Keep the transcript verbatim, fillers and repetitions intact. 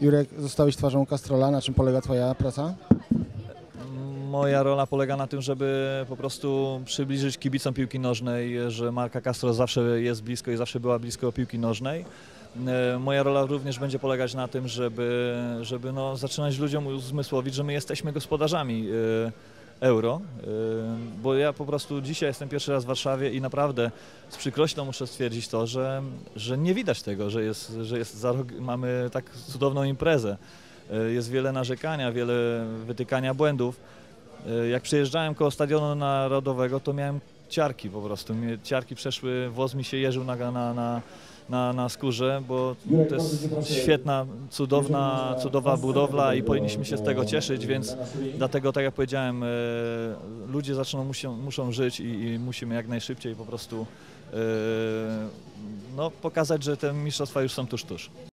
Jurek, zostałeś twarzą Castrola. Na czym polega twoja praca? Moja rola polega na tym, żeby po prostu przybliżyć kibicom piłki nożnej, że marka Castro zawsze jest blisko i zawsze była blisko piłki nożnej. Moja rola również będzie polegać na tym, żeby, żeby no zaczynać ludziom uzmysłowić, że my jesteśmy gospodarzami Euro, bo ja po prostu dzisiaj jestem pierwszy raz w Warszawie i naprawdę z przykrością muszę stwierdzić to, że, że nie widać tego, że, jest, że jest za rok mamy tak cudowną imprezę. Jest wiele narzekania, wiele wytykania błędów. Jak przyjeżdżałem koło Stadionu Narodowego, to miałem ciarki po prostu. Mnie ciarki przeszły, włos mi się jeżył na, na, na, na, na skórze, bo to jest świetna, cudowna, cudowna budowla i powinniśmy się z tego cieszyć, więc dlatego, tak jak powiedziałem, ludzie zaczną, muszą, muszą żyć i, i musimy jak najszybciej po prostu no, pokazać, że te mistrzostwa już są tuż, tuż.